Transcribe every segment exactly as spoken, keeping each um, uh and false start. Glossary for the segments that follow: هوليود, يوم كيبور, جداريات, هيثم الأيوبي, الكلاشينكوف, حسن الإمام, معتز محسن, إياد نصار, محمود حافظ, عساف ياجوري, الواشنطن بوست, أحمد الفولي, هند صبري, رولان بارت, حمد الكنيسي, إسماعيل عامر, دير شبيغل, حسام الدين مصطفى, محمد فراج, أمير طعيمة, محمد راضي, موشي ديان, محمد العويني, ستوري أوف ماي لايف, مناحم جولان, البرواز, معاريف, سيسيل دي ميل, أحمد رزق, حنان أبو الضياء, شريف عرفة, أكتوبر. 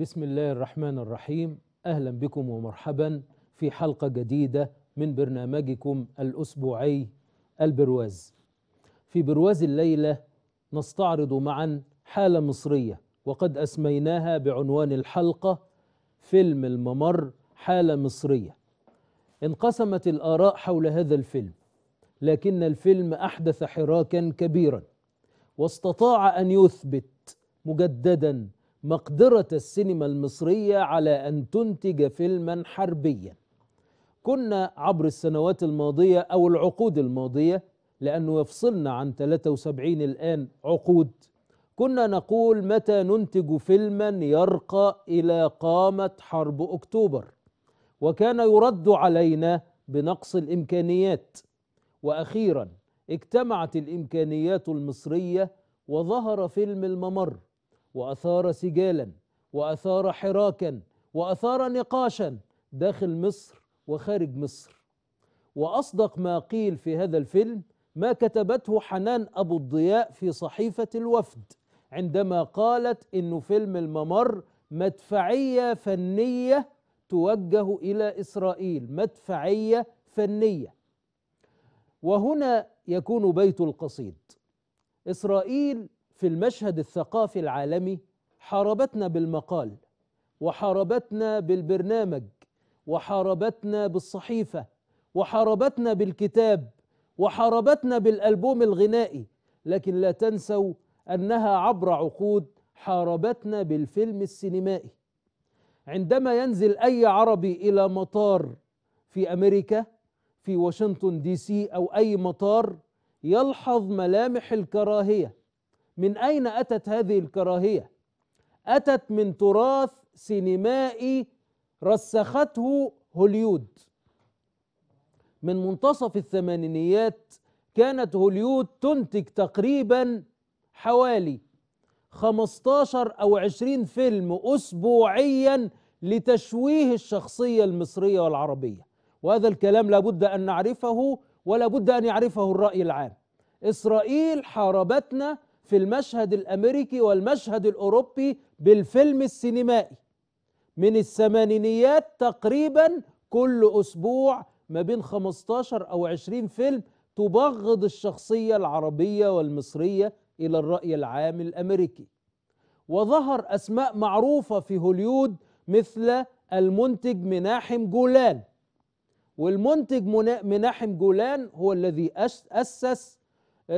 بسم الله الرحمن الرحيم. أهلا بكم ومرحبا في حلقة جديدة من برنامجكم الأسبوعي البرواز. في برواز الليلة نستعرض معا حالة مصرية، وقد أسميناها بعنوان الحلقة فيلم الممر حالة مصرية. انقسمت الآراء حول هذا الفيلم، لكن الفيلم أحدث حراكا كبيرا، واستطاع أن يثبت مجددا مقدرة السينما المصرية على أن تنتج فيلما حربيا. كنا عبر السنوات الماضية أو العقود الماضية، لأنه يفصلنا عن ثلاثة وسبعين الآن عقود، كنا نقول متى ننتج فيلما يرقى إلى قامة حرب أكتوبر، وكان يرد علينا بنقص الإمكانيات. وأخيرا اجتمعت الإمكانيات المصرية وظهر فيلم الممر، وأثار سجالا وأثار حراكا وأثار نقاشا داخل مصر وخارج مصر. وأصدق ما قيل في هذا الفيلم ما كتبته حنان أبو الضياء في صحيفة الوفد، عندما قالت إنه فيلم الممر مدفعية فنية توجه إلى إسرائيل، مدفعية فنية. وهنا يكون بيت القصيد. إسرائيل في المشهد الثقافي العالمي حاربتنا بالمقال، وحاربتنا بالبرنامج، وحاربتنا بالصحيفة، وحاربتنا بالكتاب، وحاربتنا بالألبوم الغنائي، لكن لا تنسوا أنها عبر عقود حاربتنا بالفيلم السينمائي. عندما ينزل أي عربي إلى مطار في أمريكا، في واشنطن دي سي أو أي مطار، يلحظ ملامح الكراهية. من أين أتت هذه الكراهية؟ أتت من تراث سينمائي رسخته هوليود. من منتصف الثمانينيات كانت هوليود تنتج تقريبا حوالي خمستاشر أو عشرين فيلم أسبوعيا لتشويه الشخصية المصرية والعربية، وهذا الكلام لابد أن نعرفه ولابد أن يعرفه الرأي العام. إسرائيل حاربتنا في المشهد الأمريكي والمشهد الأوروبي بالفيلم السينمائي من الثمانينيات تقريبا، كل أسبوع ما بين خمستاشر أو عشرين فيلم تبغض الشخصية العربية والمصرية إلى الرأي العام الأمريكي. وظهر أسماء معروفة في هوليود مثل المنتج مناحم جولان، والمنتج مناحم جولان هو الذي أسس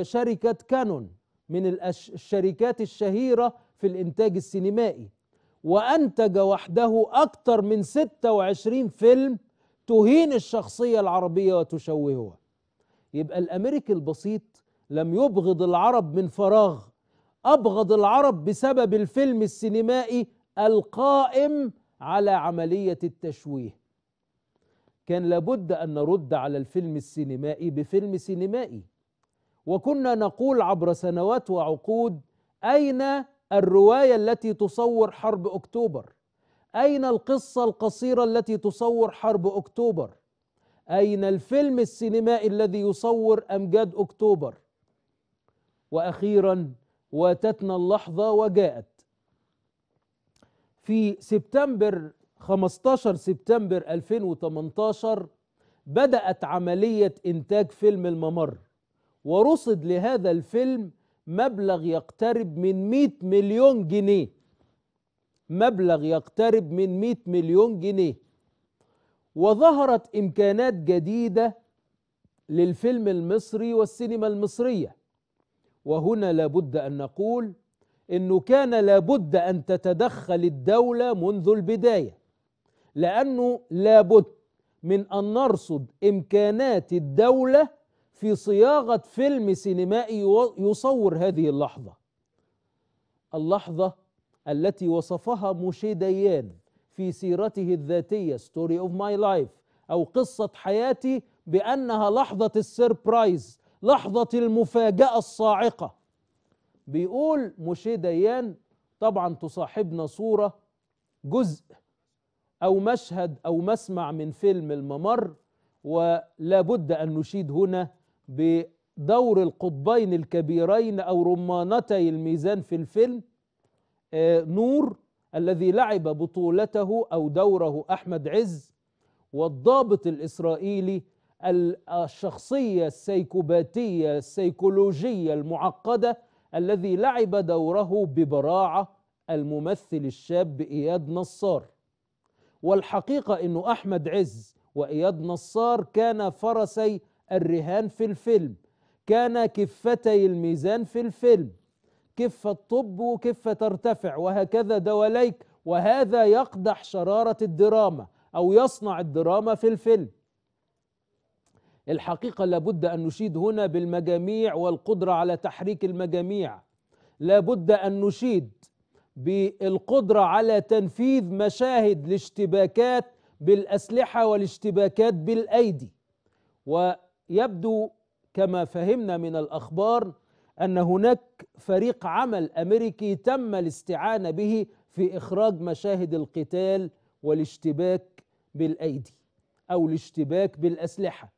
شركة كانون، من الشركات الشهيرة في الإنتاج السينمائي، وأنتج وحده أكثر من ستة وعشرين فيلم تهين الشخصية العربية وتشوهها. يبقى الأمريكي البسيط لم يبغض العرب من فراغ، أبغض العرب بسبب الفيلم السينمائي القائم على عملية التشويه. كان لابد أن نرد على الفيلم السينمائي بفيلم سينمائي. وكنا نقول عبر سنوات وعقود: أين الرواية التي تصور حرب أكتوبر؟ أين القصة القصيرة التي تصور حرب أكتوبر؟ أين الفيلم السينمائي الذي يصور أمجاد أكتوبر؟ وأخيرا واتتنا اللحظة وجاءت في سبتمبر، خمستاشر سبتمبر ألفين وتمنتاشر، بدأت عملية إنتاج فيلم الممر، ورصد لهذا الفيلم مبلغ يقترب من مئة مليون جنيه، مبلغ يقترب من مئة مليون جنيه. وظهرت إمكانات جديدة للفيلم المصري والسينما المصرية. وهنا لابد أن نقول إنه كان لابد أن تتدخل الدولة منذ البداية، لأنه لابد من أن نرصد إمكانات الدولة في صياغة فيلم سينمائي يصور هذه اللحظة، اللحظة التي وصفها موشي ديان في سيرته الذاتية ستوري أوف ماي لايف أو قصة حياتي بأنها لحظة السيربرايز، لحظة المفاجأة الصاعقة. بيقول موشي ديان، طبعا تصاحبنا صورة جزء أو مشهد أو مسمع من فيلم الممر، ولا بد أن نشيد هنا بدور القطبين الكبيرين أو رمانتي الميزان في الفيلم، نور الذي لعب بطولته أو دوره أحمد عز، والضابط الإسرائيلي الشخصية السيكوباتية السيكولوجية المعقدة الذي لعب دوره ببراعة الممثل الشاب إياد نصار. والحقيقة أنه أحمد عز وإياد نصار كانا فرسي الرهان في الفيلم، كانا كفتي الميزان في الفيلم، كفة الطب وكفة ترتفع وهكذا دواليك، وهذا يقدح شرارة الدراما أو يصنع الدراما في الفيلم. الحقيقة لابد أن نشيد هنا بالمجاميع والقدرة على تحريك المجاميع، لابد أن نشيد بالقدرة على تنفيذ مشاهد الاشتباكات بالأسلحة والاشتباكات بالأيدي. ويبدو كما فهمنا من الأخبار أن هناك فريق عمل أمريكي تم الاستعانة به في إخراج مشاهد القتال والاشتباك بالأيدي أو الاشتباك بالأسلحة.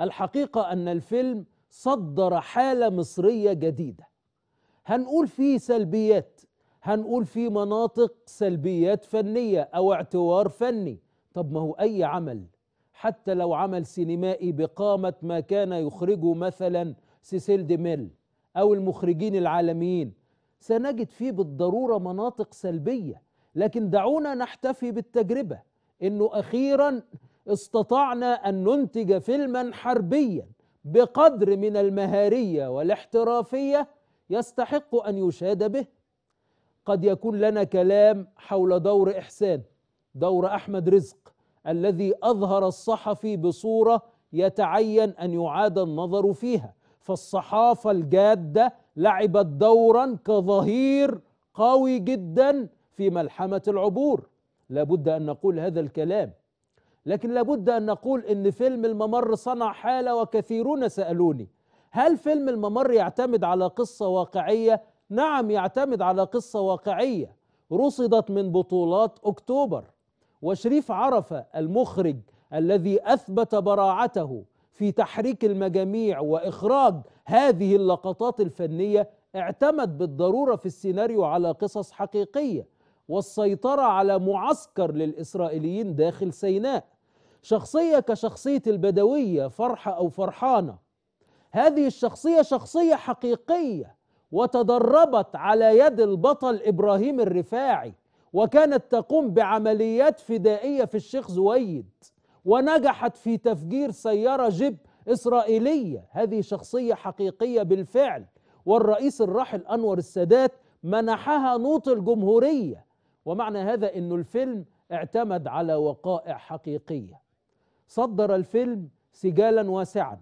الحقيقة أن الفيلم صدر حالة مصرية جديدة، هنقول فيه سلبيات، هنقول فيه مناطق سلبيات فنية أو اعتوار فني. طب ما هو أي عمل حتى لو عمل سينمائي بقامة ما كان يخرجه مثلا سيسيل دي ميل أو المخرجين العالميين سنجد فيه بالضرورة مناطق سلبية، لكن دعونا نحتفي بالتجربة إنه أخيرا استطعنا أن ننتج فيلما حربيا بقدر من المهارية والاحترافية يستحق أن يشاد به. قد يكون لنا كلام حول دور إحسان، دور أحمد رزق الذي أظهر الصحفي بصورة يتعين أن يعاد النظر فيها، فالصحافة الجادة لعبت دورا كظهير قوي جدا في ملحمة العبور، لابد أن نقول هذا الكلام. لكن لابد أن نقول إن فيلم الممر صنع حالة، وكثيرون سألوني هل فيلم الممر يعتمد على قصة واقعية؟ نعم يعتمد على قصة واقعية رصدت من بطولات أكتوبر، وشريف عرفة المخرج الذي أثبت براعته في تحريك المجاميع وإخراج هذه اللقطات الفنية اعتمد بالضرورة في السيناريو على قصص حقيقية والسيطرة على معسكر للإسرائيليين داخل سيناء. شخصية كشخصية البدوية فرحة أو فرحانة، هذه الشخصية شخصية حقيقية وتدربت على يد البطل إبراهيم الرفاعي، وكانت تقوم بعمليات فدائية في الشيخ زويد ونجحت في تفجير سيارة جيب إسرائيلية، هذه شخصية حقيقية بالفعل. والرئيس الراحل أنور السادات منحها نوط الجمهورية، ومعنى هذا أن الفيلم اعتمد على وقائع حقيقية. صدر الفيلم سجالا واسعا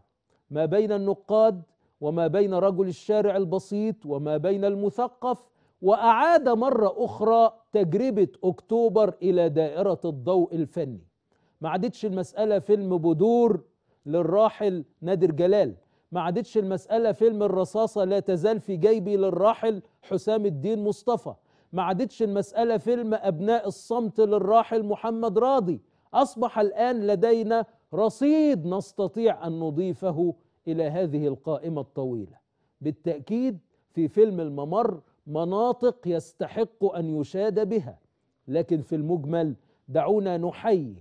ما بين النقاد وما بين رجل الشارع البسيط وما بين المثقف، وأعاد مرة أخرى تجربة أكتوبر إلى دائرة الضوء الفني. ما عادتش المسألة فيلم بودور للراحل نادر جلال، ما عادتش المسألة فيلم الرصاصة لا تزال في جيبي للراحل حسام الدين مصطفى، ما عادتش المسألة فيلم أبناء الصمت للراحل محمد راضي. أصبح الآن لدينا رصيد نستطيع أن نضيفه إلى هذه القائمة الطويلة. بالتأكيد في فيلم الممر مناطق يستحق أن يشاد بها، لكن في المجمل دعونا نحيي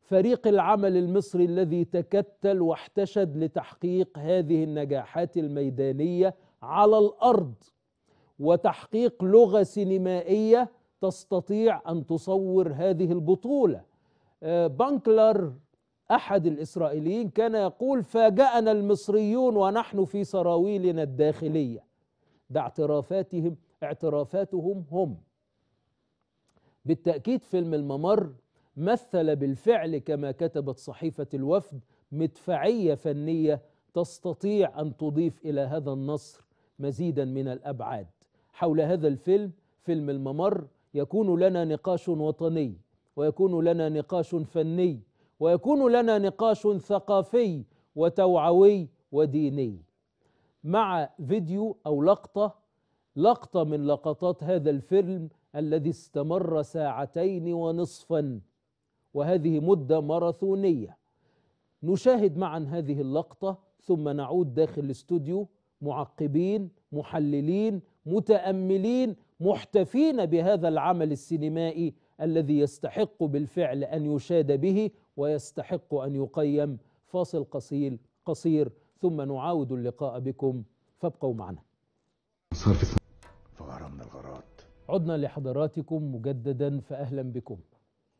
فريق العمل المصري الذي تكتل واحتشد لتحقيق هذه النجاحات الميدانية على الأرض وتحقيق لغة سينمائية تستطيع أن تصور هذه البطولة. بانكلر أحد الإسرائيليين كان يقول فاجأنا المصريون ونحن في سراويلنا الداخلية. ده اعترافاتهم اعترافاتهم هم. بالتأكيد فيلم الممر مثل بالفعل كما كتبت صحيفة الوفد مدفعية فنية تستطيع أن تضيف إلى هذا النصر مزيدا من الأبعاد. حول هذا الفيلم، فيلم الممر، يكون لنا نقاش وطني ويكون لنا نقاش فني ويكون لنا نقاش ثقافي وتوعوي وديني، مع فيديو أو لقطة لقطة من لقطات هذا الفيلم الذي استمر ساعتين ونصفا، وهذه مدة ماراثونية. نشاهد معا هذه اللقطة ثم نعود داخل الاستوديو معقبين محللين متأملين محتفين بهذا العمل السينمائي الذي يستحق بالفعل أن يشاد به ويستحق أن يقيم. فاصل قصير قصير ثم نعاود اللقاء بكم، فابقوا معنا. صار في فقرة من الغارات. عدنا لحضراتكم مجددا، فأهلا بكم.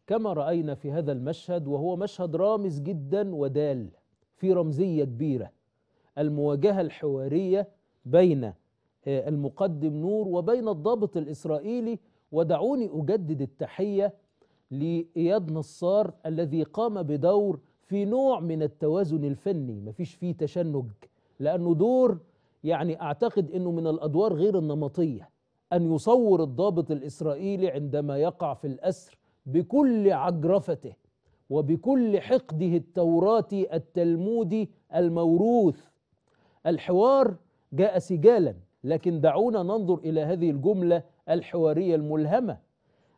كما رأينا في هذا المشهد، وهو مشهد رامز جدا ودال في رمزية كبيرة، المواجهة الحوارية بين المقدم نور وبين الضابط الإسرائيلي. ودعوني أجدد التحية لإياد نصار الذي قام بدور في نوع من التوازن الفني، مفيش فيه تشنج، لأنه دور يعني أعتقد أنه من الأدوار غير النمطية أن يصور الضابط الإسرائيلي عندما يقع في الأسر بكل عجرفته وبكل حقده التوراتي التلمودي الموروث. الحوار جاء سجالا، لكن دعونا ننظر إلى هذه الجملة الحوارية الملهمة.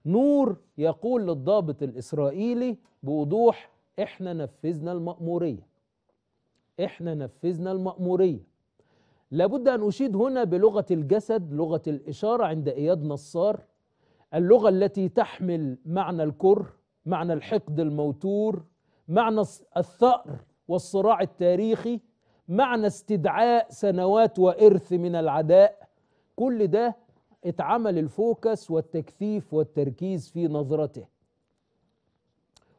نور يقول للضابط الإسرائيلي بوضوح: إحنا نفذنا المأمورية، إحنا نفذنا المأمورية. لابد أن أشيد هنا بلغة الجسد، لغة الإشارة عند إياد نصار، اللغة التي تحمل معنى الكره، معنى الحقد الموتور، معنى الثأر والصراع التاريخي، معنى استدعاء سنوات وإرث من العداء. كل ده اتعمل الفوكس والتكثيف والتركيز في نظرته،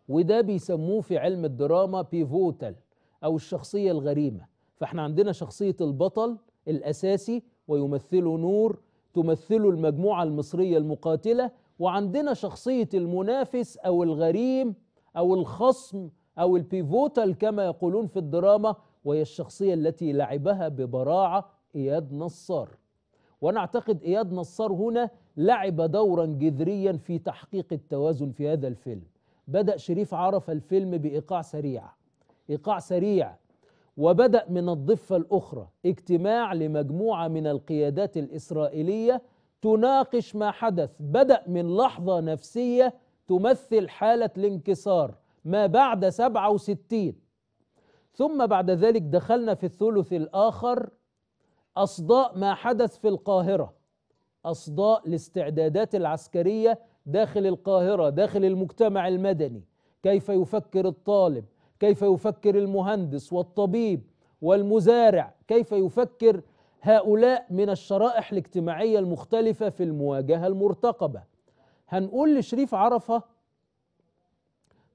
وده بيسموه في علم الدراما بيفوتال أو الشخصية الغريمة. فاحنا عندنا شخصية البطل الأساسي ويمثله نور، تمثله المجموعة المصرية المقاتلة، وعندنا شخصية المنافس أو الغريم أو الخصم أو البيفوتال كما يقولون في الدراما، وهي الشخصية التي لعبها ببراعة إياد نصار. وأنا أعتقد إياد نصار هنا لعب دورا جذريا في تحقيق التوازن في هذا الفيلم. بدأ شريف عرفة الفيلم بإيقاع سريع، إيقاع سريع، وبدأ من الضفة الأخرى، اجتماع لمجموعة من القيادات الإسرائيلية تناقش ما حدث. بدأ من لحظة نفسية تمثل حالة الانكسار ما بعد سبعة وستين، ثم بعد ذلك دخلنا في الثلث الآخر أصداء ما حدث في القاهرة، أصداء الاستعدادات العسكرية داخل القاهرة، داخل المجتمع المدني، كيف يفكر الطالب، كيف يفكر المهندس والطبيب والمزارع، كيف يفكر هؤلاء من الشرائح الاجتماعية المختلفة في المواجهة المرتقبة. هنقول لشريف عرفة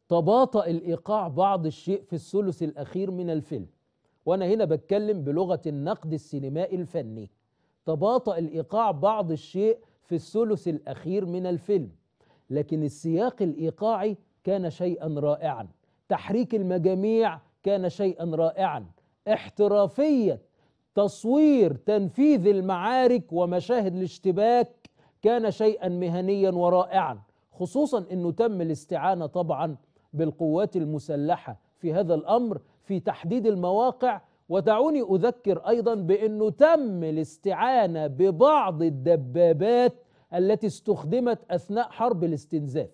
تباطأ الإيقاع بعض الشيء في الثلث الأخير من الفيلم، وأنا هنا بتكلم بلغة النقد السينمائي الفني. تباطأ الإيقاع بعض الشيء في الثلث الأخير من الفيلم، لكن السياق الإيقاعي كان شيئا رائعا، تحريك المجاميع كان شيئا رائعا، احترافية تصوير تنفيذ المعارك ومشاهد الاشتباك كان شيئا مهنيا ورائعا، خصوصا أنه تم الاستعانة طبعا بالقوات المسلحة في هذا الأمر في تحديد المواقع. ودعوني أذكر أيضا بأنه تم الاستعانة ببعض الدبابات التي استخدمت أثناء حرب الاستنزاف،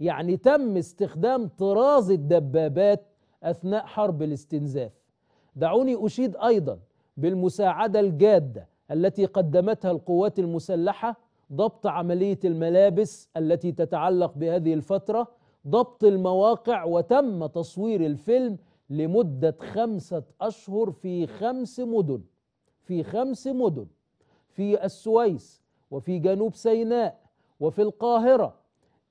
يعني تم استخدام طراز الدبابات أثناء حرب الاستنزاف. دعوني أشيد أيضا بالمساعدة الجادة التي قدمتها القوات المسلحة، ضبط عملية الملابس التي تتعلق بهذه الفترة، ضبط المواقع. وتم تصوير الفيلم لمدة خمسة أشهر في خمس مدن، في خمس مدن، في السويس وفي جنوب سيناء وفي القاهرة.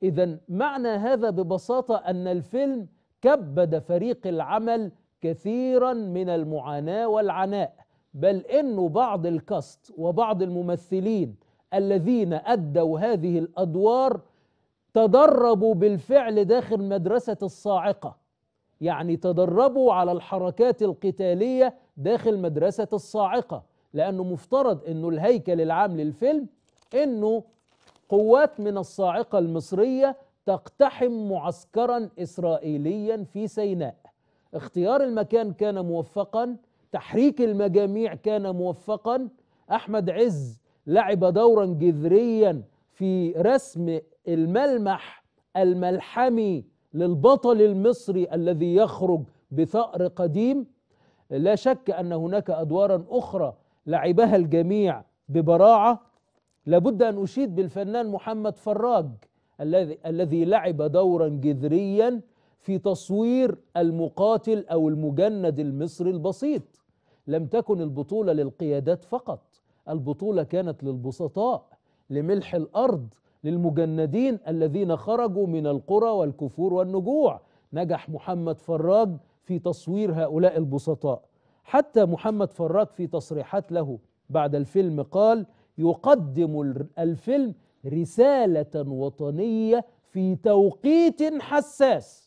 إذن معنى هذا ببساطة أن الفيلم كبد فريق العمل كثيرا من المعاناة والعناء، بل إنه بعض الكاست وبعض الممثلين الذين أدوا هذه الأدوار تدربوا بالفعل داخل مدرسة الصاعقة، يعني تدربوا على الحركات القتالية داخل مدرسة الصاعقة، لأنه مفترض أنه الهيكل العام للفيلم أنه قوات من الصاعقة المصرية تقتحم معسكرا إسرائيليا في سيناء. اختيار المكان كان موفقا، تحريك المجاميع كان موفقا. أحمد عز لعب دورا جذريا في رسم الملمح الملحمي للبطل المصري الذي يخرج بثأر قديم. لا شك أن هناك أدوارا أخرى لعبها الجميع ببراعة. لابد أن أشيد بالفنان محمد فراج الذي الذي لعب دورا جذريا في تصوير المقاتل أو المجند المصري البسيط. لم تكن البطولة للقيادات فقط، البطولة كانت للبسطاء، لملح الأرض، للمجندين الذين خرجوا من القرى والكفور والنجوع. نجح محمد فراج في تصوير هؤلاء البسطاء. حتى محمد فراج في تصريحات له بعد الفيلم قال: يقدم الفيلم رسالة وطنية في توقيت حساس.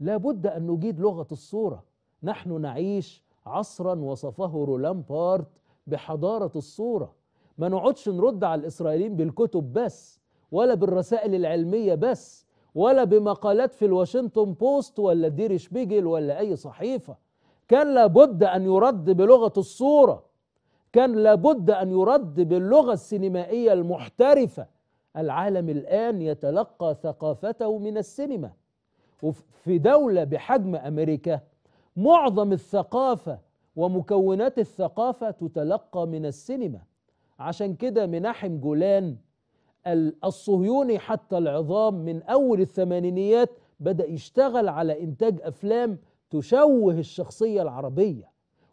لابد أن نجيد لغة الصورة. نحن نعيش عصرا وصفه رولان بارت بحضارة الصورة. ما نقعدش نرد على الإسرائيليين بالكتب بس، ولا بالرسائل العلمية بس، ولا بمقالات في الواشنطن بوست ولا دير شبيغل ولا أي صحيفة. كان لابد أن يرد بلغة الصورة، كان لابد أن يرد باللغة السينمائية المحترفة. العالم الآن يتلقى ثقافته من السينما، وفي دولة بحجم أمريكا معظم الثقافة ومكونات الثقافة تتلقى من السينما. عشان كده مناحم جولان الصهيوني حتى العظام من أول الثمانينيات بدأ يشتغل على إنتاج أفلام تشوه الشخصية العربية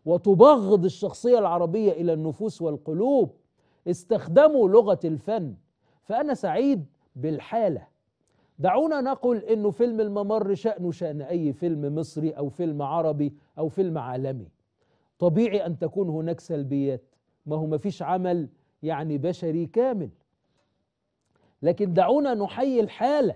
وتبغض الشخصية العربية إلى النفوس والقلوب. استخدموا لغة الفن. فأنا سعيد بالحالة. دعونا نقل إنه فيلم الممر شأنه شأن أي فيلم مصري أو فيلم عربي أو فيلم عالمي. طبيعي أن تكون هناك سلبيات، ما هو ما فيش عمل يعني بشري كامل، لكن دعونا نحيي الحالة.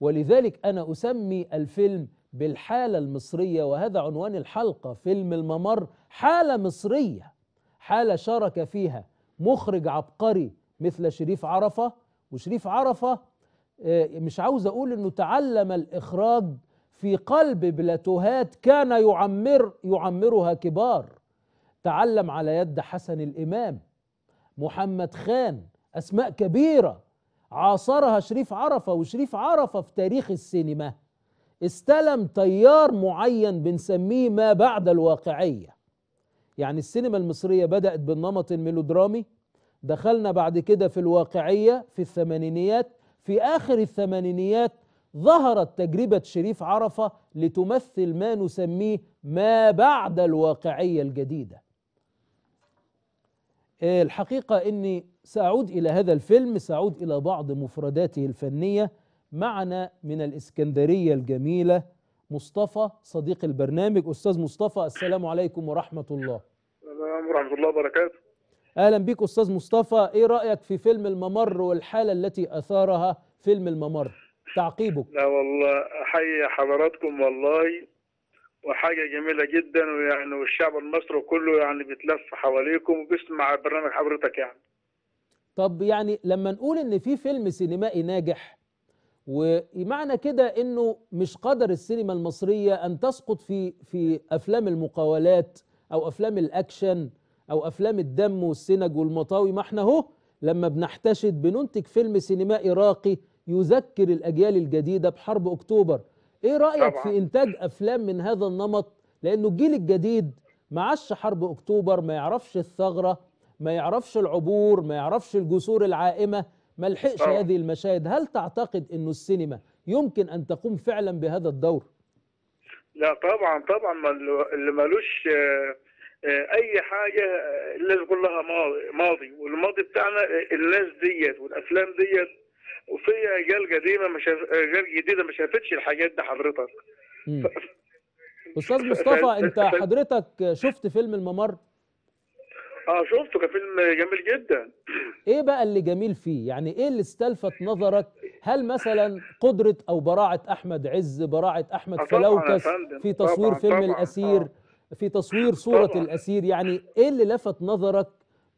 ولذلك أنا أسمي الفيلم بالحالة المصرية، وهذا عنوان الحلقة. فيلم الممر حالة مصرية، حالة شارك فيها مخرج عبقري مثل شريف عرفة. وشريف عرفة مش عاوز أقول أنه تعلم الإخراج في قلب بلاتوهات كان يعمر يعمرها كبار. تعلم على يد حسن الإمام، محمد خان، أسماء كبيرة عاصرها شريف عرفة. وشريف عرفة في تاريخ السينما استلم تيار معين بنسميه ما بعد الواقعية. يعني السينما المصرية بدأت بالنمط الميلودرامي، دخلنا بعد كده في الواقعية في الثمانينيات، في آخر الثمانينيات ظهرت تجربة شريف عرفة لتمثل ما نسميه ما بعد الواقعية الجديدة. الحقيقة إني سأعود إلى هذا الفيلم، سأعود إلى بعض مفرداته الفنية. معنا من الإسكندرية الجميلة مصطفى صديق البرنامج. أستاذ مصطفى، السلام عليكم ورحمة الله. ورحمة الله وبركاته. أهلا بك أستاذ مصطفى. إيه رأيك في فيلم الممر والحالة التي أثارها فيلم الممر؟ تعقيبك. لا والله أحيي حضراتكم والله، وحاجة جميلة جدا، ويعني والشعب المصري كله يعني بيتلف حواليكم وبيسمع برنامج حضرتك يعني. طب يعني لما نقول إن في فيلم سينمائي ناجح، ومعنى كده انه مش قدر السينما المصريه ان تسقط في في افلام المقاولات او افلام الاكشن او افلام الدم والسنج والمطاوي. ما احنا اهو لما بنحتشد بننتج فيلم سينمائي راقي يذكر الاجيال الجديده بحرب اكتوبر. ايه رايك طبعا في انتاج افلام من هذا النمط؟ لانه الجيل الجديد ما عاش حرب اكتوبر، ما يعرفش الثغره، ما يعرفش العبور، ما يعرفش الجسور العائمه، ما لحقش هذه المشاهد. هل تعتقد انه السينما يمكن ان تقوم فعلا بهذا الدور؟ لا طبعا طبعا. اللي مالوش اي حاجه الناس كلها ماضي، والماضي بتاعنا الناس ديت والافلام ديت، وفي اجيال قديمه مش اجيال جديده ما شافتش الحاجات دي حضرتك. ف... استاذ مصطفى، ف... انت حضرتك شفت فيلم الممر؟ اه شفته، كان فيلم جميل جدا. ايه بقى اللي جميل فيه؟ يعني ايه اللي استلفت نظرك؟ هل مثلا قدرة او براعة احمد عز، براعة احمد فلوكس في تصوير طبعاً فيلم طبعاً الاسير، آه. في تصوير صورة طبعاً الاسير، يعني ايه اللي لفت نظرك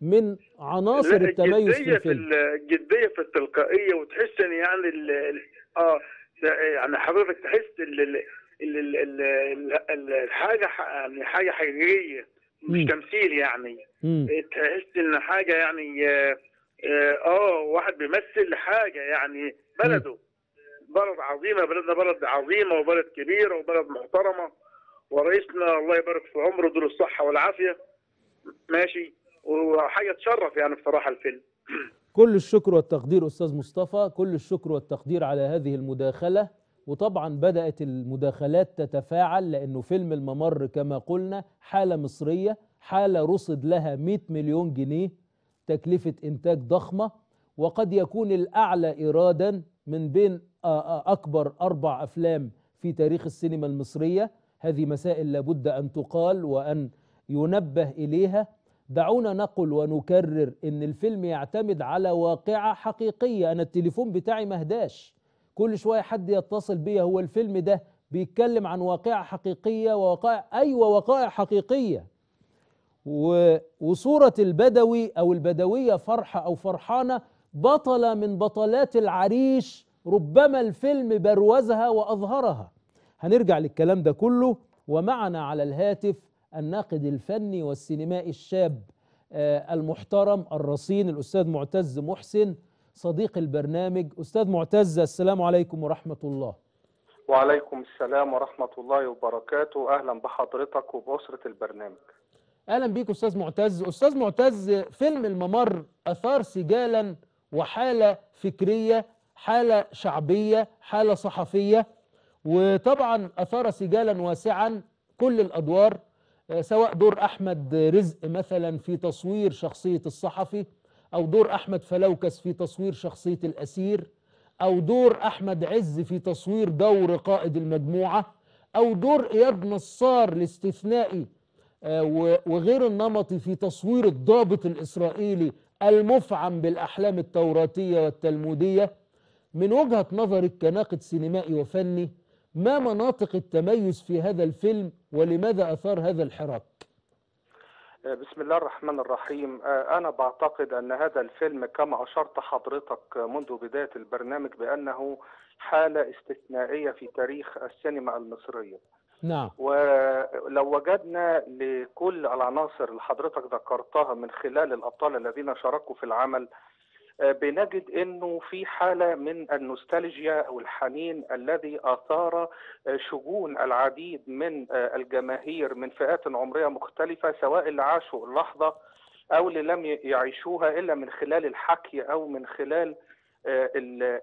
من عناصر التميز في الفيلم؟ الجدية في التلقائية، وتحس ان يعني ال اه يعني حضرتك تحس الحاجة يعني حاجة حقيقية مش تمثيل يعني. مم. تحس ان حاجه يعني اه, آه واحد بيمثل حاجه يعني بلده. مم. بلد عظيمه، بلدنا بلد عظيمه وبلد كبيره وبلد محترمه، ورئيسنا الله يبارك في عمره، دول الصحه والعافيه ماشي، وحاجه تشرف يعني بصراحه الفيلم. كل الشكر والتقدير أستاذ مصطفى، كل الشكر والتقدير على هذه المداخلة. وطبعا بدأت المداخلات تتفاعل لأنه فيلم الممر كما قلنا حالة مصرية، حالة رصد لها مئة مليون جنيه تكلفة إنتاج ضخمة، وقد يكون الأعلى إيراداً من بين أكبر أربع أفلام في تاريخ السينما المصرية. هذه مسائل لابد أن تقال وأن ينبه إليها. دعونا نقل ونكرر إن الفيلم يعتمد على واقعة حقيقية. أنا التليفون بتاعي مهداش، كل شوية حد يتصل بيا، هو الفيلم ده بيتكلم عن واقعة حقيقية ووقائع، أيوة وقائع حقيقية. وصورة البدوي أو البدوية فرحة أو فرحانة بطلة من بطلات العريش، ربما الفيلم بروزها وأظهرها. هنرجع للكلام ده كله. ومعنا على الهاتف الناقد الفني والسينمائي الشاب المحترم الرصين الأستاذ معتز محسن، صديق البرنامج. أستاذ معتز، السلام عليكم ورحمة الله. وعليكم السلام ورحمة الله وبركاته، أهلا بحضرتك وبأسرة البرنامج. أهلا بيك أستاذ معتز. أستاذ معتز، فيلم الممر أثار سجالا وحالة فكرية، حالة شعبية، حالة صحفية، وطبعا أثار سجالا واسعا كل الأدوار، سواء دور أحمد رزق مثلا في تصوير شخصية الصحفي، أو دور أحمد فلوكس في تصوير شخصية الأسير، أو دور أحمد عز في تصوير دور قائد المجموعة، أو دور إياد نصار الاستثنائي وغير النمطي في تصوير الضابط الإسرائيلي المفعم بالأحلام التوراتية والتلمودية. من وجهة نظرك كناقد سينمائي وفني، ما مناطق التميز في هذا الفيلم ولماذا أثار هذا الحراك؟ بسم الله الرحمن الرحيم. أنا بعتقد أن هذا الفيلم كما أشرت حضرتك منذ بداية البرنامج بأنه حالة استثنائية في تاريخ السينما المصرية. نعم. ولو وجدنا لكل العناصر اللي حضرتك ذكرتها من خلال الأبطال الذين شاركوا في العمل، بنجد أنه في حالة من النوستالجيا أو الحنين الذي أثار شجون العديد من الجماهير من فئات عمرية مختلفة، سواء اللي عاشوا اللحظة أو اللي لم يعيشوها إلا من خلال الحكي أو من خلال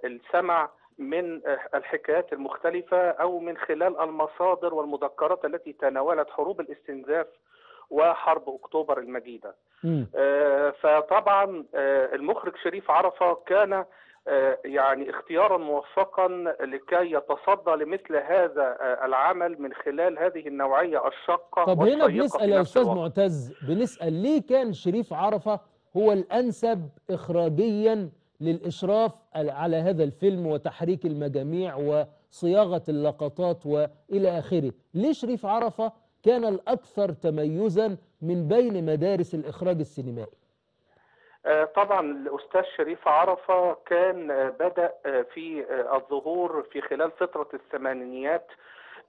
السمع من الحكايات المختلفة أو من خلال المصادر والمذكرات التي تناولت حروب الاستنزاف وحرب أكتوبر المجيدة. آه فطبعا آه المخرج شريف عرفة كان آه يعني اختيارا موفقا لكي يتصدى لمثل هذا آه العمل من خلال هذه النوعية الشاقة. طب هنا بنسأل يا أستاذ معتز، بنسأل ليه كان شريف عرفة هو الأنسب إخراجيا للإشراف على هذا الفيلم وتحريك المجاميع وصياغة اللقطات وإلى آخره؟ ليه شريف عرفة كان الأكثر تميزا من بين مدارس الإخراج السينمائي؟ طبعا الأستاذ شريف عرفة كان بدأ في الظهور في خلال فترة الثمانينيات،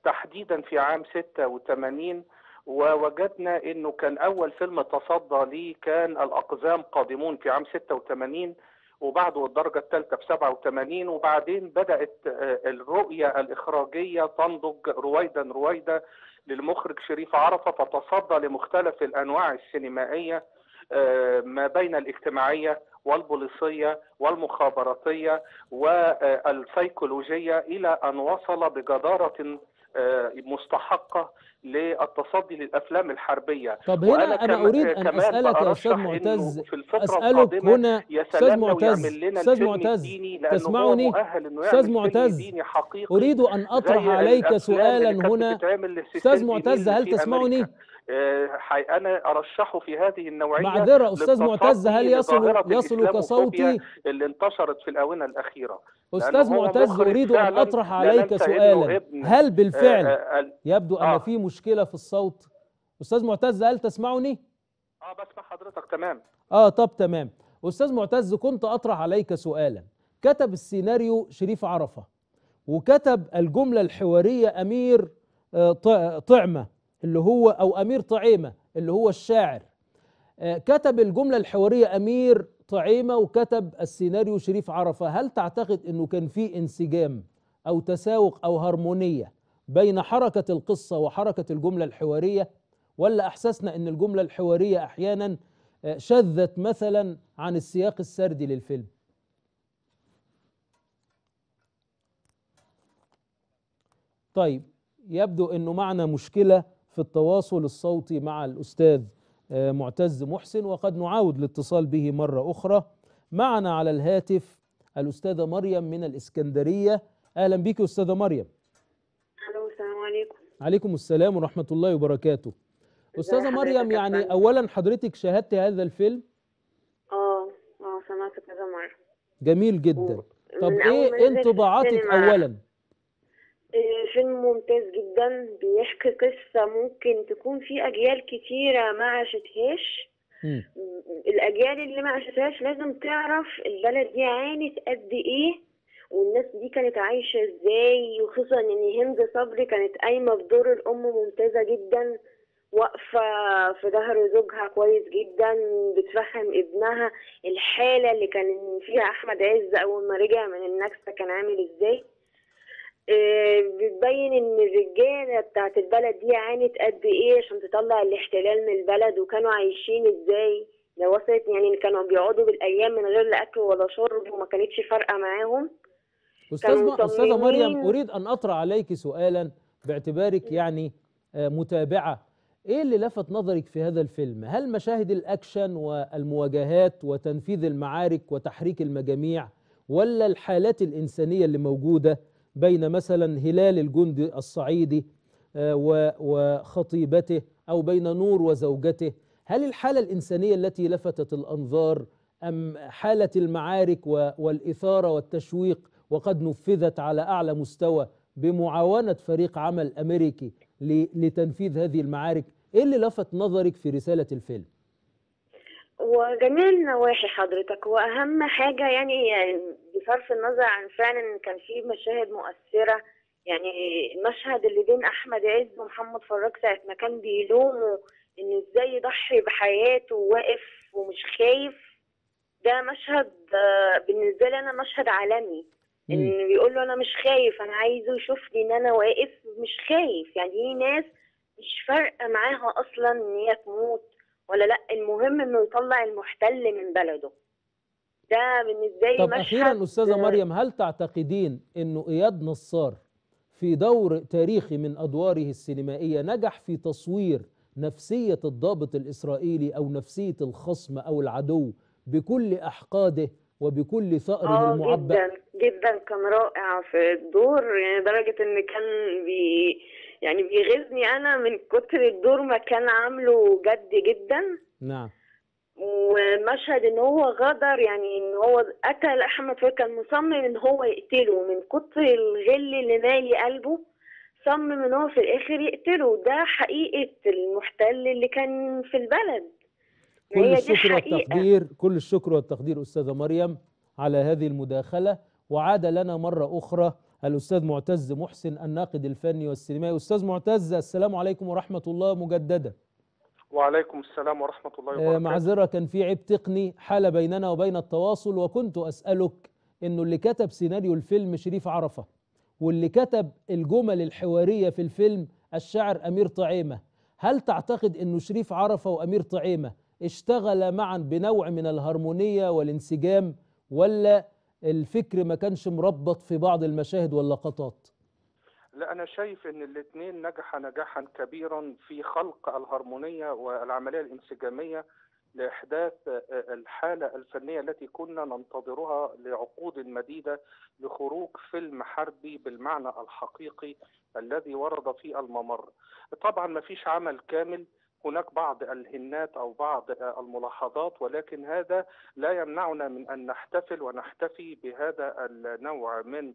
تحديدا في عام ستة وثمانين، ووجدنا أنه كان أول فيلم تصدى ليه كان الأقزام قادمون في عام ستة وثمانين، وبعده الدرجة الثالثة في سبعة وثمانين، وبعدين بدأت الرؤية الإخراجية تنضج رويدا رويدا للمخرج شريف عرفة، فتصدى لمختلف الأنواع السينمائية ما بين الاجتماعية والبوليسية والمخابراتية والسيكولوجية، إلى أن وصل بجدارة مستحقة للتصدي للأفلام الحربية. طب هنا أنا, أنا أريد أن أسألك يا أستاذ معتز، أسألك هنا أستاذ معتز، أستاذ معتز تسمعني؟ أستاذ معتز أريد أن أطرح عليك سؤالا هنا. أستاذ معتز هل تسمعني؟ أنا أرشحه في هذه النوعية. معذرة أستاذ معتز، هل يصل يصلك صوتي؟ اللي انتشرت في الآونة الأخيرة. أستاذ معتز أريد أن أطرح عليك سؤالا، هل بالفعل آه آه يبدو أن آه في مشكلة في الصوت؟ أستاذ معتز هل تسمعني؟ آه بسمع حضرتك تمام. آه طب تمام. أستاذ معتز كنت أطرح عليك سؤالا. كتب السيناريو شريف عرفة، وكتب الجملة الحوارية أمير طعمة اللي هو أو أمير طعيمة اللي هو الشاعر. كتب الجملة الحوارية أمير طعيمة وكتب السيناريو شريف عرفة. هل تعتقد أنه كان في انسجام أو تساوق أو هرمونية بين حركة القصة وحركة الجملة الحوارية، ولا أحسسنا أن الجملة الحوارية أحيانا شذت مثلا عن السياق السردي للفيلم. طيب يبدو انه معنا مشكلة في التواصل الصوتي مع الأستاذ معتز محسن، وقد نعاود الاتصال به مرة أخرى. معنا على الهاتف الأستاذة مريم من الإسكندرية. أهلا بك أستاذة مريم. أهلا، السلام عليكم. عليكم السلام ورحمة الله وبركاته. أستاذة مريم، يعني أولا حضرتك شاهدت هذا الفيلم؟ آه آه سمعته كذا مرة. جميل جدا. طب إيه انطباعاتك أولا؟ فيلم ممتاز جدا، بيحكي قصة ممكن تكون في أجيال كتيرة ما عاشتهاش. الأجيال اللي ما عاشتهاش لازم تعرف البلد دي عانت قد إيه والناس دي كانت عايشة إزاي، وخصوصا إن هند صبري كانت قايمة بدور الأم ممتازة جدا، واقفة في ظهر زوجها كويس جدا، بتفهم ابنها الحالة اللي كان فيها أحمد عز أول ما رجع من النكسة كان عامل إزاي. بتبين ان الرجاله بتاعت البلد دي عانت قد ايه عشان تطلع الاحتلال من البلد، وكانوا عايشين ازاي. لو وصلت يعني كانوا بيقعدوا بالايام من غير لا اكل ولا شرب وما كانتش فارقه معاهم. استاذه استاذه مريم، اريد ان اطرح عليك سؤالا باعتبارك يعني متابعه. ايه اللي لفت نظرك في هذا الفيلم؟ هل مشاهد الاكشن والمواجهات وتنفيذ المعارك وتحريك المجاميع، ولا الحالات الانسانيه اللي موجوده بين مثلا هلال الجندي الصعيدي وخطيبته، أو بين نور وزوجته؟ هل الحالة الإنسانية التي لفتت الأنظار، أم حالة المعارك والإثارة والتشويق وقد نفذت على أعلى مستوى بمعاونة فريق عمل أمريكي لتنفيذ هذه المعارك؟ إيه اللي لفت نظرك في رسالة الفيلم؟ وجميع النواحي حضرتك، واهم حاجه يعني, يعني بصرف النظر عن فعلا كان في مشاهد مؤثره. يعني المشهد اللي بين احمد عز ومحمد فراج ساعه ما كان بيلومه انه ازاي يضحي بحياته وواقف ومش خايف، ده مشهد بالنسبه لي انا مشهد عالمي. انه بيقول له انا مش خايف، انا عايزه يشوفني ان انا واقف مش خايف. يعني في ناس مش فارقه معاها اصلا ان هي تموت ولا لا، المهم انه يطلع المحتل من بلده. ده بالنسبه لي مشهد. طب اخيرا استاذه مريم، هل تعتقدين انه اياد نصار في دور تاريخي من ادواره السينمائيه نجح في تصوير نفسيه الضابط الاسرائيلي او نفسيه الخصم او العدو بكل احقاده وبكل ثأره المعبأ؟ اه جدا جدا، كان رائع في الدور، يعني لدرجه ان كان بي يعني بيغزني انا من كتر الدور ما كان عامله جد جدا. نعم. ومشهد ان هو غدر، يعني ان هو قتل احمد فراج، كان مصمم ان هو يقتله من كتر الغل اللي مالي قلبه، صمم ان هو في الاخر يقتله. ده حقيقه المحتل اللي كان في البلد. كل الشكر والتقدير، كل الشكر والتقدير استاذه مريم على هذه المداخله. وعاد لنا مره اخرى الأستاذ معتز محسن الناقد الفني والسينمائي. أستاذ معتز، السلام عليكم ورحمة الله مجددا. وعليكم السلام ورحمة الله وبركاته. معذرة، كان في عيب تقني حال بيننا وبين التواصل، وكنت أسألك إنه اللي كتب سيناريو الفيلم شريف عرفة، واللي كتب الجمل الحوارية في الفيلم الشاعر أمير طعيمة، هل تعتقد إنه شريف عرفة وأمير طعيمة اشتغل معا بنوع من الهارمونية والانسجام، ولا الفكر ما كانش مربط في بعض المشاهد واللقطات؟ لا، أنا شايف إن الاتنين نجح نجاحا كبيرا في خلق الهرمونية والعملية الانسجامية لإحداث الحالة الفنية التي كنا ننتظرها لعقود مديدة لخروج فيلم حربي بالمعنى الحقيقي الذي ورد في الممر. طبعا ما فيش عمل كامل، هناك بعض الهنات أو بعض الملاحظات، ولكن هذا لا يمنعنا من أن نحتفل ونحتفي بهذا النوع من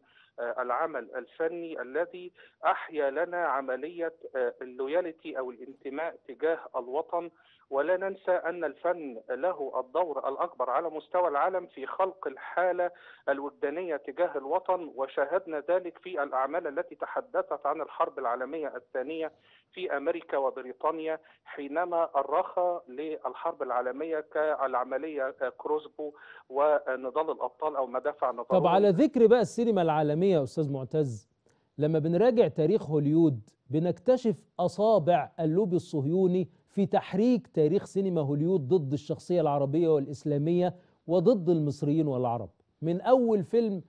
العمل الفني الذي أحيا لنا عملية اللويالتي أو الانتماء تجاه الوطن. ولا ننسى أن الفن له الدور الأكبر على مستوى العالم في خلق الحالة الوجدانية تجاه الوطن، وشاهدنا ذلك في الأعمال التي تحدثت عن الحرب العالمية الثانية في أمريكا وبريطانيا، حينما الرخى للحرب العالمية كالعملية كروزبو ونضال الأبطال أو مدافع نضال. طب على ذكر بقى السينما العالمية يا أستاذ معتز، لما بنراجع تاريخ هوليود بنكتشف أصابع اللوبي الصهيوني في تحريك تاريخ سينما هوليود ضد الشخصية العربية والإسلامية وضد المصريين والعرب، من أول فيلم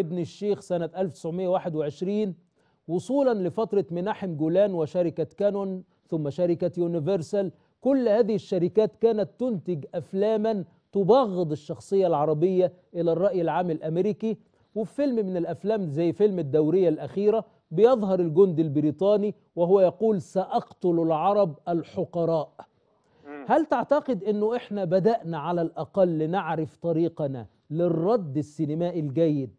ابن الشيخ سنة ألف وتسعمائة وواحد وعشرين وصولا لفترة مناحم جولان وشركة كانون ثم شركة يونيفرسال. كل هذه الشركات كانت تنتج أفلاما تبغض الشخصية العربية إلى الرأي العام الأمريكي. وفي فيلم من الأفلام زي فيلم الدورية الأخيرة بيظهر الجندي البريطاني وهو يقول سأقتل العرب الحقراء. هل تعتقد أنه إحنا بدأنا على الأقل نعرف طريقنا للرد السينمائي الجيد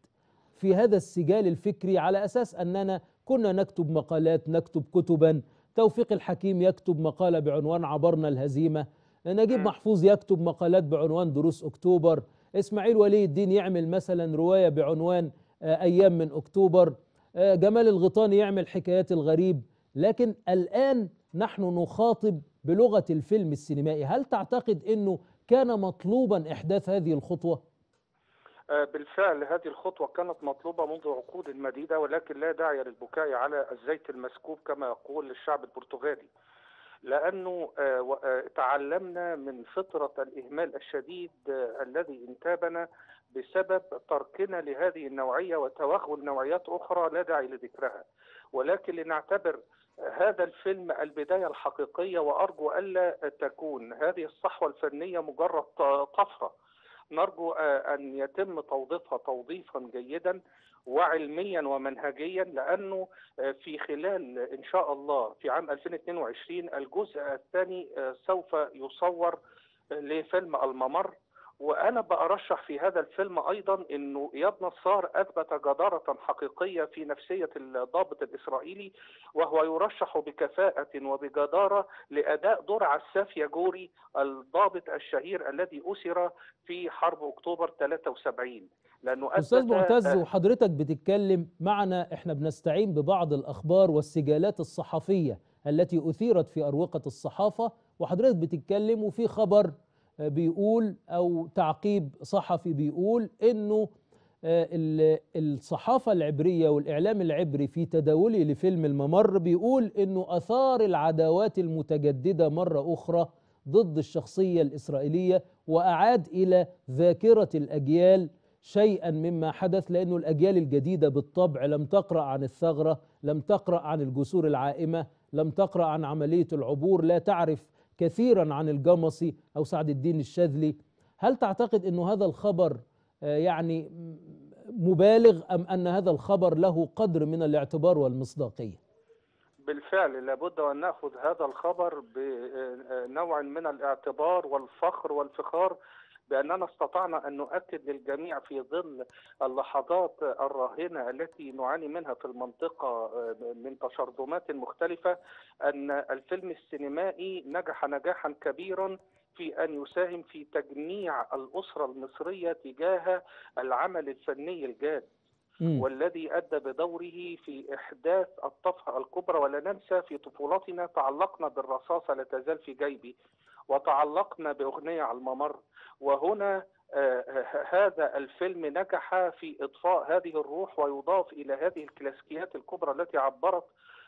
في هذا السجال الفكري، على أساس أننا كنا نكتب مقالات، نكتب كتبا، توفيق الحكيم يكتب مقالة بعنوان عبرنا الهزيمة، نجيب محفوظ يكتب مقالات بعنوان دروس أكتوبر، إسماعيل ولي الدين يعمل مثلا رواية بعنوان أيام من أكتوبر، جمال الغيطاني يعمل حكايات الغريب. لكن الآن نحن نخاطب بلغة الفيلم السينمائي. هل تعتقد أنه كان مطلوبا إحداث هذه الخطوة؟ بالفعل هذه الخطوة كانت مطلوبة منذ عقود مديدة، ولكن لا داعي للبكاء على الزيت المسكوب كما يقول الشعب البرتغالي، لأنه تعلمنا من فترة الإهمال الشديد الذي انتابنا بسبب تركنا لهذه النوعية وتوغل نوعيات أخرى لا داعي لذكرها. ولكن لنعتبر هذا الفيلم البداية الحقيقية، وأرجو ألا تكون هذه الصحوة الفنية مجرد طفرة، نرجو أن يتم توظيفها توظيفا جيدا وعلميا ومنهجيا، لأنه في خلال إن شاء الله في عام ألفين واثنين وعشرين الجزء الثاني سوف يصور لفيلم الممر. وأنا بأرشح في هذا الفيلم أيضا أنه إياد نصار أثبت جدارة حقيقية في نفسية الضابط الإسرائيلي، وهو يرشح بكفاءة وبجدارة لأداء دور عساف ياجوري الضابط الشهير الذي أسر في حرب أكتوبر ثلاثة وسبعين. لأنه أستاذ معتز وحضرتك بتتكلم معنا، إحنا بنستعين ببعض الأخبار والسجالات الصحفية التي أثيرت في أروقة الصحافة، وحضرتك بتتكلم وفي خبر بيقول أو تعقيب صحفي بيقول إنه الصحافة العبرية والإعلام العبري في تداوله لفيلم الممر بيقول إنه أثار العداوات المتجددة مرة أخرى ضد الشخصية الإسرائيلية، وأعاد إلى ذاكرة الأجيال شيئا مما حدث، لأنه الأجيال الجديدة بالطبع لم تقرأ عن الثغرة، لم تقرأ عن الجسور العائمة، لم تقرأ عن عملية العبور، لا تعرف كثيرا عن الجمصي أو سعد الدين الشاذلي. هل تعتقد أنه هذا الخبر يعني مبالغ، أم أن هذا الخبر له قدر من الاعتبار والمصداقية؟ بالفعل لابد أن نأخذ هذا الخبر بنوع من الاعتبار والفخر والفخار بأننا استطعنا أن نؤكد للجميع في ظل اللحظات الراهنة التي نعاني منها في المنطقة من تشرذمات مختلفة أن الفيلم السينمائي نجح نجاحا كبيرا في أن يساهم في تجميع الأسرة المصرية تجاه العمل الفني الجاد، والذي أدى بدوره في إحداث الطفرة الكبرى. ولا ننسى في طفولتنا تعلقنا بالرصاصة لا تزال في جيبي، وتعلقنا بأغنية على الممر، وهنا آه هذا الفيلم نجح في إضفاء هذه الروح، ويضاف إلى هذه الكلاسيكيات الكبرى التي عبرت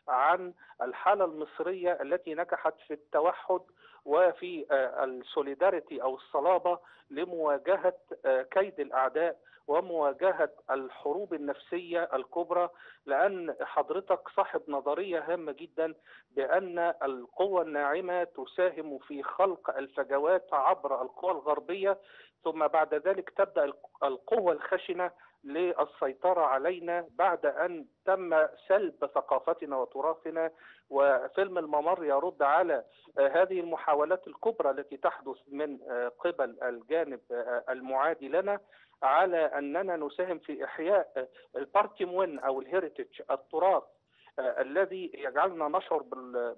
عن الحالة المصرية التي نجحت في التوحد وفي آه السوليداريتي أو الصلابة لمواجهة آه كيد الأعداء ومواجهة الحروب النفسية الكبرى. لأن حضرتك صاحب نظرية هامة جدا بأن القوى الناعمة تساهم في خلق الفجوات عبر القوى الغربية، ثم بعد ذلك تبدأ القوة الخشنة للسيطرة علينا بعد أن تم سلب ثقافتنا وتراثنا. وفيلم الممر يرد على هذه المحاولات الكبرى التي تحدث من قبل الجانب المعادي لنا على أننا نساهم في إحياء البارتيمون أو الهيريتج، التراث الذي يجعلنا نشعر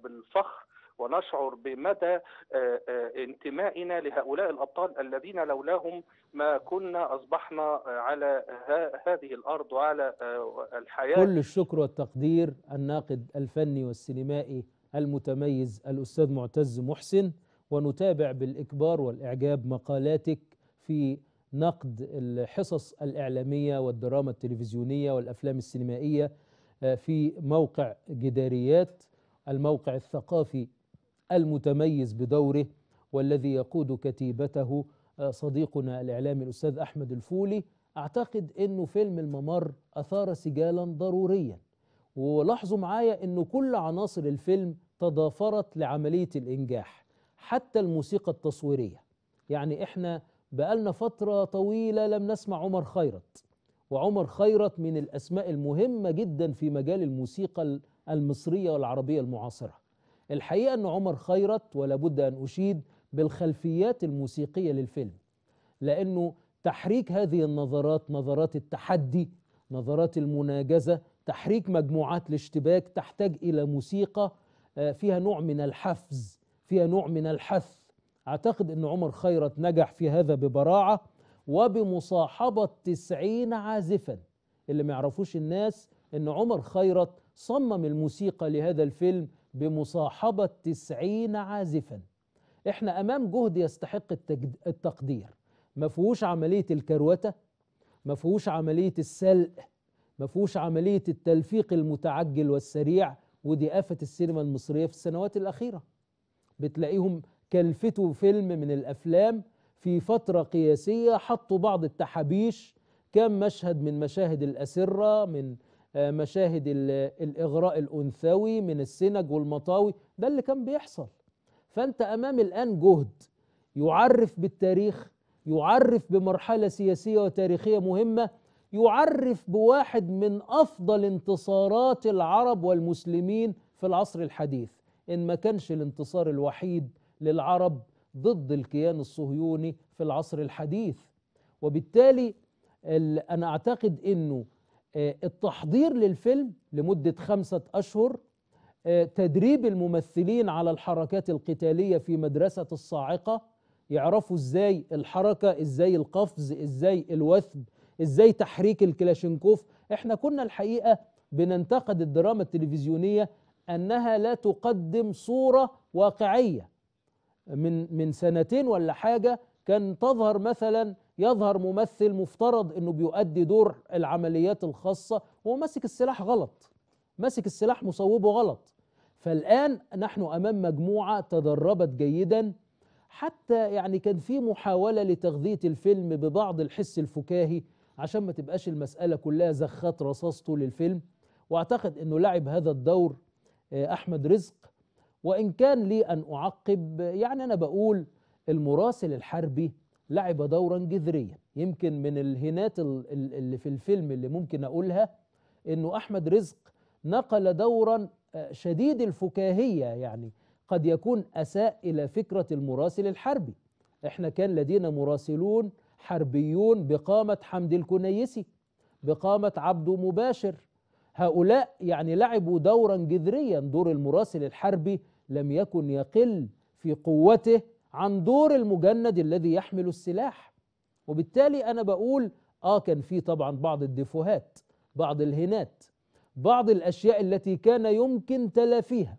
بالفخر ونشعر بمدى انتمائنا لهؤلاء الأبطال الذين لولاهم ما كنا أصبحنا على هذه الأرض وعلى الحياة. كل الشكر والتقدير الناقد الفني والسينمائي المتميز الأستاذ معتز محسن، ونتابع بالإكبار والإعجاب مقالاتك في نقد الحصص الإعلامية والدراما التلفزيونية والأفلام السينمائية في موقع جداريات، الموقع الثقافي المتميز بدوره والذي يقود كتيبته صديقنا الإعلامي الأستاذ أحمد الفولي. أعتقد أنه فيلم الممر أثار سجالا ضروريا، ولاحظوا معايا أنه كل عناصر الفيلم تضافرت لعملية الإنجاح، حتى الموسيقى التصويرية. يعني إحنا بقالنا فترة طويلة لم نسمع عمر خيرت، وعمر خيرت من الأسماء المهمة جدا في مجال الموسيقى المصرية والعربية المعاصرة. الحقيقة أن عمر خيرت، ولا بد أن أشيد بالخلفيات الموسيقية للفيلم، لأنه تحريك هذه النظرات، نظرات التحدي، نظرات المناجزة، تحريك مجموعات الاشتباك، تحتاج إلى موسيقى فيها نوع من الحفز، فيها نوع من الحث. أعتقد أن عمر خيرت نجح في هذا ببراعة وبمصاحبة تسعين عازفا. اللي ما يعرفوش الناس أن عمر خيرت صمم الموسيقى لهذا الفيلم بمصاحبة تسعين عازفا. احنا أمام جهد يستحق التقدير، ما فيهوش عملية الكروتة، ما فيهوش عملية السلق، ما فيهوش عملية التلفيق المتعجل والسريع، ودي آفة السينما المصرية في السنوات الأخيرة. بتلاقيهم كلفتوا فيلم من الأفلام في فترة قياسية، حطوا بعض التحابيش، كم مشهد من مشاهد الأسرة، من مشاهد الإغراء الأنثوي، من السنج والمطاوي. ده اللي كان بيحصل. فأنت أمام الآن جهد يعرف بالتاريخ، يعرف بمرحلة سياسية وتاريخية مهمة، يعرف بواحد من أفضل انتصارات العرب والمسلمين في العصر الحديث، إن ما كانش الانتصار الوحيد للعرب ضد الكيان الصهيوني في العصر الحديث. وبالتالي أنا أعتقد أنه التحضير للفيلم لمدة خمسة أشهر، تدريب الممثلين على الحركات القتالية في مدرسة الصاعقة، يعرفوا إزاي الحركة، إزاي القفز، إزاي الوثب، إزاي تحريك الكلاشينكوف. إحنا كنا الحقيقة بننتقد الدراما التلفزيونية أنها لا تقدم صورة واقعية. من من سنتين ولا حاجة كان تظهر مثلا، يظهر ممثل مفترض أنه بيؤدي دور العمليات الخاصة وهو ماسك السلاح غلط، ماسك السلاح مصوبه غلط. فالآن نحن أمام مجموعة تدربت جيدا، حتى يعني كان في محاولة لتغذية الفيلم ببعض الحس الفكاهي عشان ما تبقاش المسألة كلها زخات رصاص طول الفيلم. وأعتقد أنه لعب هذا الدور أحمد رزق. وإن كان لي أن أعقب، يعني أنا بقول المراسل الحربي لعب دورا جذريا. يمكن من الهنات اللي في الفيلم اللي ممكن أقولها أنه أحمد رزق نقل دورا شديد الفكاهية، يعني قد يكون أساء إلى فكرة المراسل الحربي. إحنا كان لدينا مراسلون حربيون بقامة حمد الكنيسي، بقامة عبده مباشر. هؤلاء يعني لعبوا دورا جذريا. دور المراسل الحربي لم يكن يقل في قوته عن دور المجند الذي يحمل السلاح. وبالتالي أنا بقول آه كان في طبعا بعض الدفوهات، بعض الهنات، بعض الأشياء التي كان يمكن تلافيها.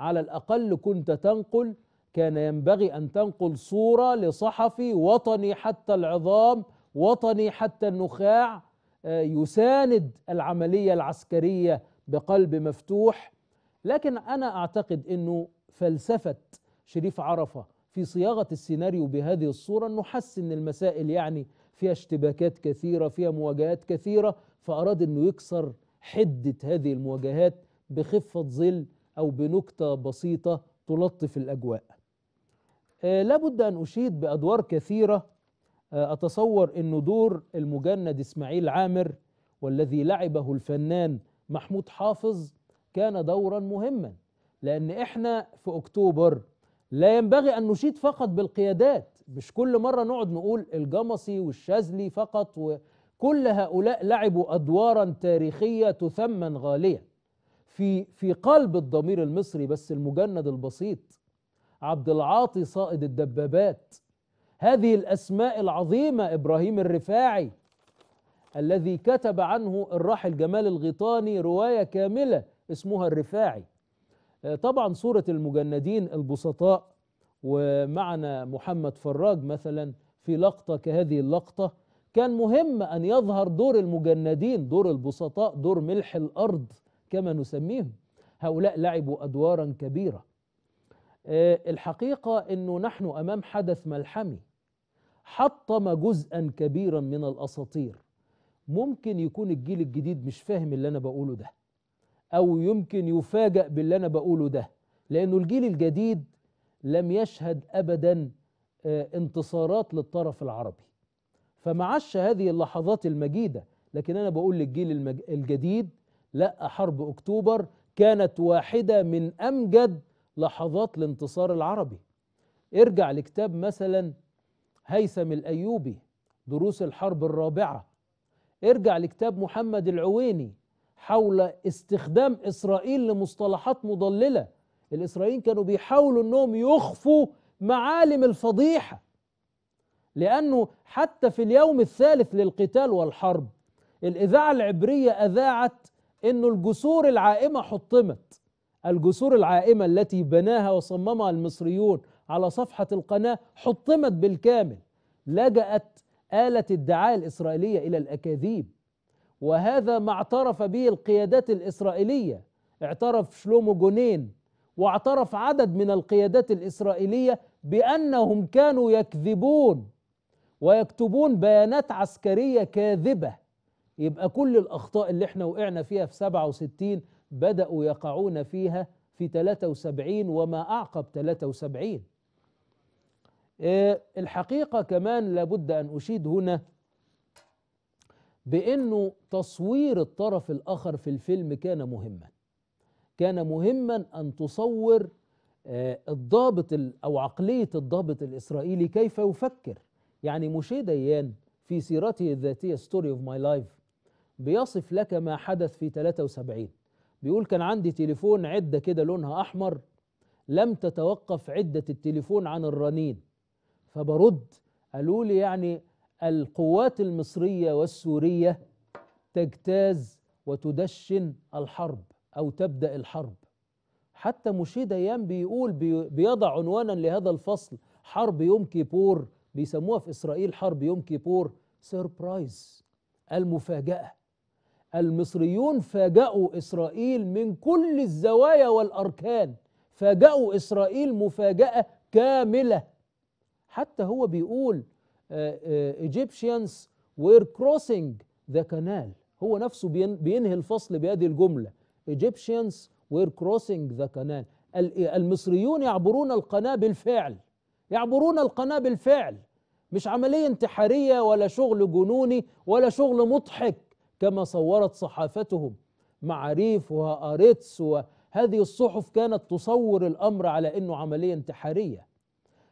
على الأقل كنت تنقل، كان ينبغي أن تنقل صورة لصحفي وطني حتى العظام، وطني حتى النخاع، يساند العملية العسكرية بقلب مفتوح. لكن أنا أعتقد أنه فلسفة شريف عرفة في صياغة السيناريو بهذه الصورة أنه حس أن المسائل يعني فيها اشتباكات كثيرة، فيها مواجهات كثيرة، فأراد أنه يكسر حدة هذه المواجهات بخفة ظل أو بنكتة بسيطة تلطف الأجواء. أه لابد أن أشيد بأدوار كثيرة. أه أتصور أنه دور المجند إسماعيل عامر والذي لعبه الفنان محمود حافظ كان دورا مهما، لأن إحنا في أكتوبر لا ينبغي أن نشيد فقط بالقيادات. مش كل مرة نقعد نقول الجمصي والشاذلي فقط، وكل هؤلاء لعبوا أدوارا تاريخية تثمن غالية في في قلب الضمير المصري. بس المجند البسيط، عبد العاطي صائد الدبابات، هذه الأسماء العظيمة، إبراهيم الرفاعي الذي كتب عنه الراحل جمال الغيطاني رواية كاملة اسمها الرفاعي. طبعا صورة المجندين البسطاء، ومعنا محمد فراج مثلا في لقطة كهذه اللقطة، كان مهم أن يظهر دور المجندين، دور البسطاء، دور ملح الأرض كما نسميهم. هؤلاء لعبوا أدوارا كبيرة. الحقيقة أنه نحن أمام حدث ملحمي حطم جزءا كبيرا من الأساطير. ممكن يكون الجيل الجديد مش فاهم اللي أنا بقوله ده، أو يمكن يفاجأ باللي أنا بقوله ده، لأنه الجيل الجديد لم يشهد أبدا انتصارات للطرف العربي، فمعش هذه اللحظات المجيدة. لكن أنا بقول للجيل المج... الجديد لا، حرب أكتوبر كانت واحدة من أمجد لحظات الانتصار العربي. ارجع لكتاب مثلا هيثم الأيوبي دروس الحرب الرابعة، ارجع لكتاب محمد العويني حول استخدام إسرائيل لمصطلحات مضللة. الإسرائيليين كانوا بيحاولوا أنهم يخفوا معالم الفضيحة، لأنه حتى في اليوم الثالث للقتال والحرب الإذاعة العبرية أذاعت أنه الجسور العائمة حطمت. الجسور العائمة التي بناها وصممها المصريون على صفحة القناة حطمت بالكامل. لجأت آلة الدعاية الإسرائيلية إلى الأكاذيب، وهذا ما اعترف به القيادات الإسرائيلية. اعترف شلومو جونين واعترف عدد من القيادات الإسرائيلية بأنهم كانوا يكذبون ويكتبون بيانات عسكرية كاذبة. يبقى كل الأخطاء اللي احنا وقعنا فيها في سبعة وستين بدأوا يقعون فيها في ثلاثة وسبعين وما أعقب ثلاثة وسبعين. الحقيقة كمان لابد أن أشيد هنا بأنه تصوير الطرف الآخر في الفيلم كان مهما كان مهما أن تصور الضابط أو عقلية الضابط الإسرائيلي كيف يفكر. يعني موشي ديان في سيرته الذاتية ستوري أوف ماي لايف بيصف لك ما حدث في ثلاثة وسبعين. بيقول كان عندي تليفون عدة كده لونها أحمر، لم تتوقف عدة التليفون عن الرنين، فبرد قالوا لي يعني القوات المصرية والسورية تجتاز وتدشن الحرب أو تبدأ الحرب. حتى موشي ديان بيقول بيضع عنوانا لهذا الفصل حرب يوم كيبور، بيسموها في إسرائيل حرب يوم كيبور سيربرايز، المفاجأة. المصريون فاجأوا إسرائيل من كل الزوايا والأركان، فاجأوا إسرائيل مفاجأة كاملة. حتى هو بيقول Egyptians were crossing the canal، هو نفسه بينهي الفصل بهذه الجملة Egyptians were crossing the canal، المصريون يعبرون القناة بالفعل، يعبرون القناة بالفعل، مش عملية انتحارية ولا شغل جنوني ولا شغل مضحك كما صورت صحافتهم معاريف وهآريتس، وهذه الصحف كانت تصور الأمر على أنه عملية انتحارية.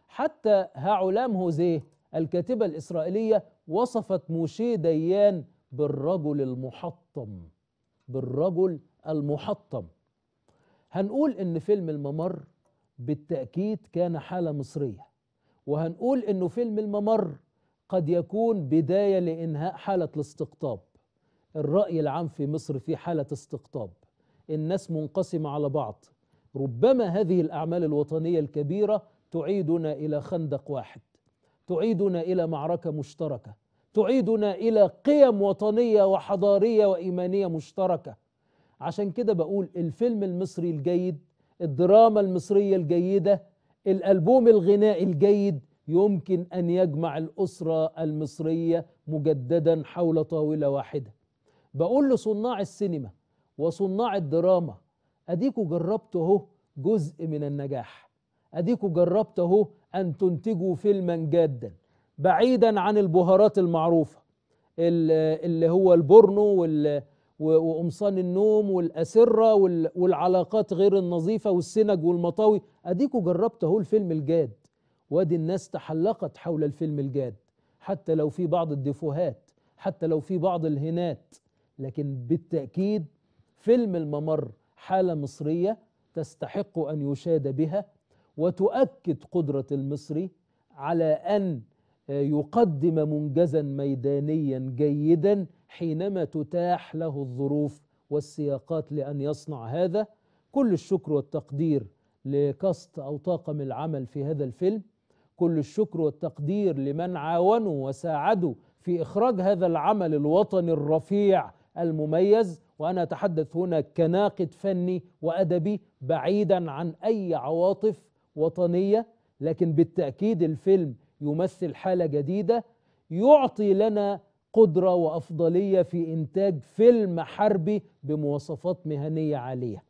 حتى هعلام هوزيه الكاتبة الإسرائيلية وصفت موشي ديان بالرجل المحطم، بالرجل المحطم. هنقول إن فيلم الممر بالتأكيد كان حالة مصرية، وهنقول إنه فيلم الممر قد يكون بداية لإنهاء حالة الاستقطاب. الرأي العام في مصر في حالة استقطاب، الناس منقسمة على بعض. ربما هذه الأعمال الوطنية الكبيرة تعيدنا إلى خندق واحد، تعيدنا إلى معركة مشتركة، تعيدنا إلى قيم وطنية وحضارية وإيمانية مشتركة. عشان كده بقول الفيلم المصري الجيد، الدراما المصرية الجيدة، الألبوم الغنائي الجيد يمكن أن يجمع الأسرة المصرية مجددا حول طاولة واحدة. بقول لصناع السينما وصناع الدراما أديكوا جربتوا اهو جزء من النجاح، أديكوا جربتوا اهو أن تنتجوا فيلما جادا بعيدا عن البهارات المعروفة اللي هو البورنو وال وقمصان النوم والأسرة والعلاقات غير النظيفة والسنج والمطاوي. أديكوا جربت اهو الفيلم الجاد، وادي الناس تحلقت حول الفيلم الجاد، حتى لو في بعض الديفوهات، حتى لو في بعض الهنات. لكن بالتأكيد فيلم الممر حالة مصرية تستحق أن يشاد بها، وتؤكد قدرة المصري على أن يقدم منجزا ميدانيا جيدا حينما تتاح له الظروف والسياقات لأن يصنع هذا. كل الشكر والتقدير لكاست أو طاقم العمل في هذا الفيلم، كل الشكر والتقدير لمن عاونوا وساعدوا في إخراج هذا العمل الوطني الرفيع المميز. وأنا أتحدث هنا كناقد فني وأدبي بعيدا عن أي عواطف وطنية، لكن بالتأكيد الفيلم يمثل حالة جديدة يعطي لنا قدرة وأفضلية في إنتاج فيلم حربي بمواصفات مهنية عالية،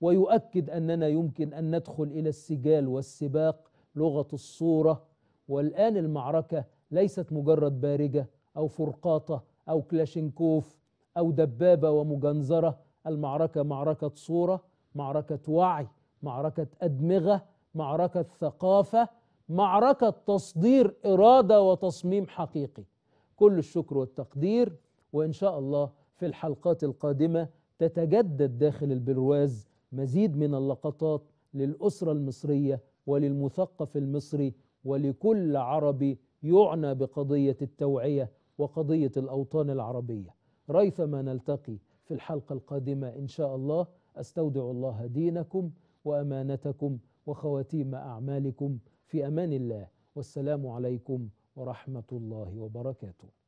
ويؤكد أننا يمكن أن ندخل إلى السجال والسباق لغة الصورة. والآن المعركة ليست مجرد بارجة أو فرقاطة أو كلاشينكوف أو دبابة ومجنزرة، المعركة معركة صورة، معركة وعي، معركة أدمغة، معركة ثقافة، معركة تصدير إرادة وتصميم حقيقي. كل الشكر والتقدير، وإن شاء الله في الحلقات القادمة تتجدد داخل البرواز مزيد من اللقطات للأسرة المصرية وللمثقف المصري ولكل عربي يعنى بقضية التوعية وقضية الأوطان العربية. ريثما نلتقي في الحلقة القادمة إن شاء الله، أستودع الله دينكم وأمانتكم وخواتيم أعمالكم، في أمان الله، والسلام عليكم ورحمة الله وبركاته.